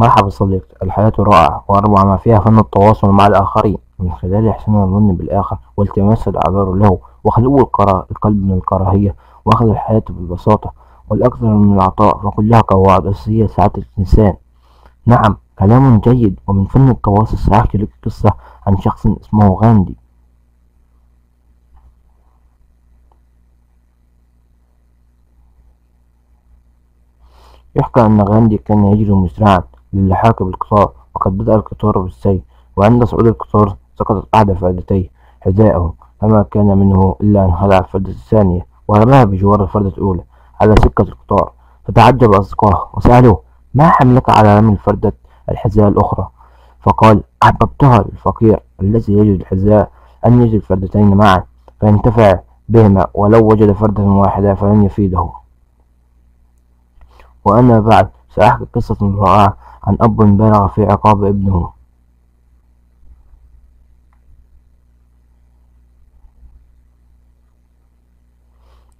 مرحبا صديق، الحياة رائعة وأروع ما فيها فن التواصل مع الآخرين من خلال إحسان الظن بالآخر والتماس الأعذار له وخلو القلب من الكراهية وأخذ الحياة بالبساطة والأكثر من العطاء، فكلها قواعد أساسية لسعادة الإنسان. نعم، كلام جيد. ومن فن التواصل سأحكي لك قصة عن شخص اسمه غاندي. يحكى أن غاندي كان يجري مسرعا للحاق بالقطار، وقد بدأ القطار بالسير، وعند صعود القطار سقطت أحد فردتيه حذائه، فما كان منه إلا أن خلع الفردة الثانية ورماها بجوار الفردة الأولى على سكة القطار. فتعجب أصدقائه وسألوه: ما حملك على رمي الفردة الحذاء الأخرى؟ فقال: أحببتها للفقير الذي يجد الحذاء أن يجد الفردتين معا فينتفع بهما، ولو وجد فردة واحدة فلن يفيده. وأنا بعد سأحكي قصة رائعة عن أب بالغ في عقاب ابنه.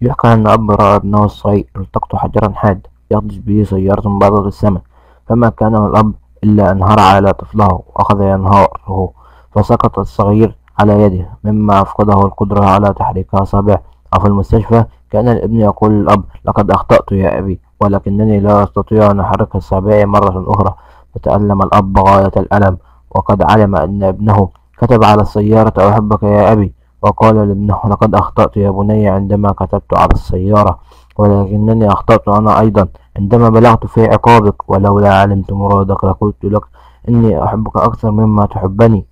يحكى أن أب رأى ابنه الصغير التقط حجرا حاد يغطس به سيارة بالغ الثمن، فما كان من الأب إلا أن هرع على طفله وأخذ ينهاره، فسقط الصغير على يده مما أفقده القدرة على تحريك أصابعه. وفي المستشفى كان الابن يقول للأب: لقد أخطأت يا أبي، ولكنني لا أستطيع أن أحرك أصابعي مرة أخرى. فتألم الأب غاية الألم، وقد علم أن ابنه كتب على السيارة: أحبك يا أبي. وقال لابنه: لقد أخطأت يا بني عندما كتبت على السيارة، ولكنني أخطأت أنا أيضا عندما بلغت في عقابك، ولولا علمت مرادك لقلت لك إني أحبك أكثر مما تحبني.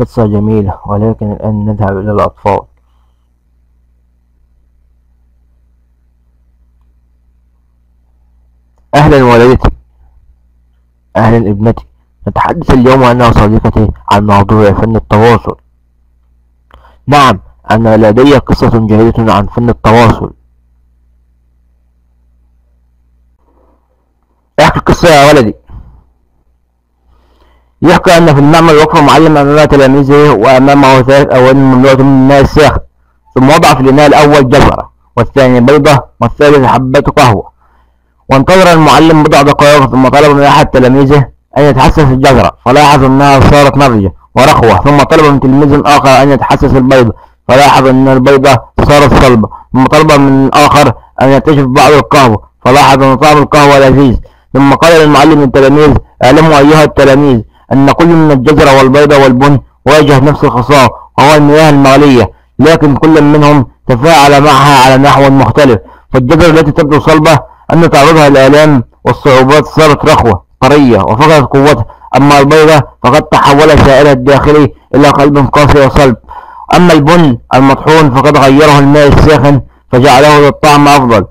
قصة جميلة، ولكن الآن نذهب إلى الأطفال. أهلا والدتي. أهلا ابنتي. نتحدث اليوم أنا وصديقتي عن موضوع فن التواصل. نعم، أنا لدي قصة جيدة عن فن التواصل. احكي القصة يا ولدي. يحكى أن في المعمل وقف معلم أمام تلاميذه، وأمامه ثلاث أواني مملوءة من الماء الساخن، ثم وضع في الإناء الأول جزرة، والثاني بيضة، والثالث حبة قهوة. وانتظر المعلم بضع دقائق، ثم طلب من أحد تلاميذه أن يتحسس الجزرة، فلاحظ أنها صارت نضجة ورخوة. ثم طلب من تلميذ آخر أن يتحسس البيضة، فلاحظ أن البيضة صارت صلبة. ثم طلب من آخر أن يكتشف بعض القهوة، فلاحظ أن طعم القهوة لذيذ. ثم قال للمعلم للتلاميذ: اعلموا أيها التلاميذ أن كل من الجزرة والبيضة والبن واجه نفس الخصام، وهو المياه المغلية، لكن كل منهم تفاعل معها على نحو مختلف. فالجزرة التي تبدو صلبة أن تعرضها الآلام والصعوبات صارت رخوة طرية وفقدت قوتها، أما البيضة فقد تحول سائلها الداخلي إلى قلب قاسي وصلب، أما البن المطحون فقد غيره الماء الساخن فجعله ذو الطعم أفضل.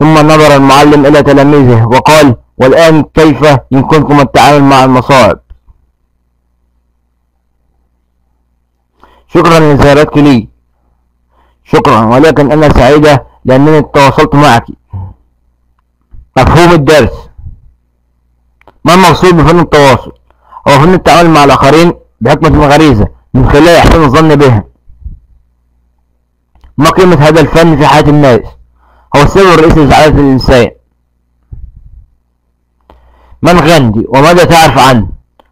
ثم نظر المعلم إلى تلاميذه وقال: والآن كيف يمكنكم التعامل مع المصائب؟ شكرا لزيارتك لي. شكرا، ولكن أنا سعيدة لأنني تواصلت معك. مفهوم الدرس. ما المقصود بفن التواصل؟ هو فن التعامل مع الآخرين بحكمة غريزة من خلال إحسان الظن بهم. ما قيمة هذا الفن في حياة الناس؟ هو السبب الرئيسي لسعادة الإنسان. من غاندي وماذا تعرف عنه؟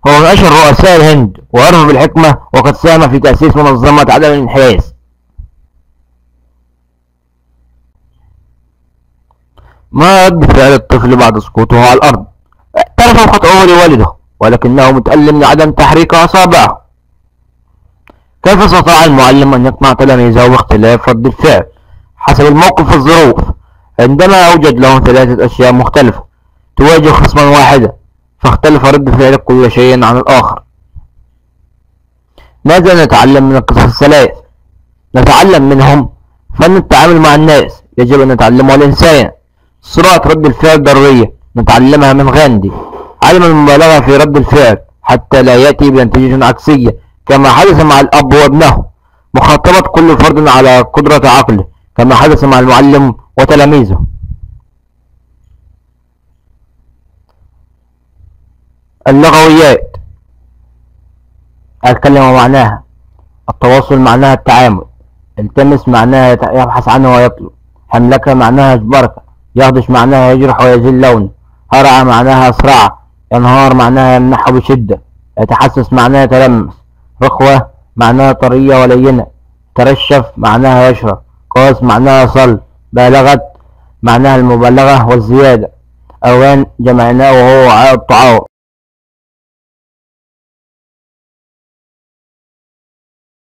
هو من أشهر رؤساء الهند، وعرف بالحكمة، وقد ساهم في تأسيس منظمة عدم الانحياز. ما رد فعل الطفل بعد سقوطه على الأرض؟ اعترف بخطئه لوالده، ولكنه متألم لعدم تحريك أصابعه. كيف استطاع المعلم أن يقنع تلاميذه باختلاف رد الفعل حسب الموقف والظروف؟ عندما أوجد لهم ثلاثة أشياء مختلفة تواجه خصما واحدا، فاختلف رد فعل كل شيء عن الآخر. ماذا نتعلم من القصص الثلاث؟ نتعلم منهم: فن التعامل مع الناس يجب أن نتعلمه الإنسان. سرعة رد الفعل ضرورية، نتعلمها من غاندي. علم المبالغة في رد الفعل حتى لا يأتي بنتيجة عكسية كما حدث مع الأب وابنه. مخاطبة كل فرد على قدرة عقله كما حدث مع المعلم وتلاميذه. اللغويات. الكلمة معناها، التواصل معناها التعامل، التمس معناها يبحث عنه ويطلب، حملك معناها اجبرك، يغدش معناها يجرح ويزيل لونه، هرع معناها اسرع، ينهار معناها يمنحه بشدة، يتحسس معناها يتلمس، رخوة معناها طرية ولينة، ترشف معناها يشرب، قاس معناها صل، بالغت معناها المبالغة والزيادة، أوان جمعناه وهو وعاء الطعام.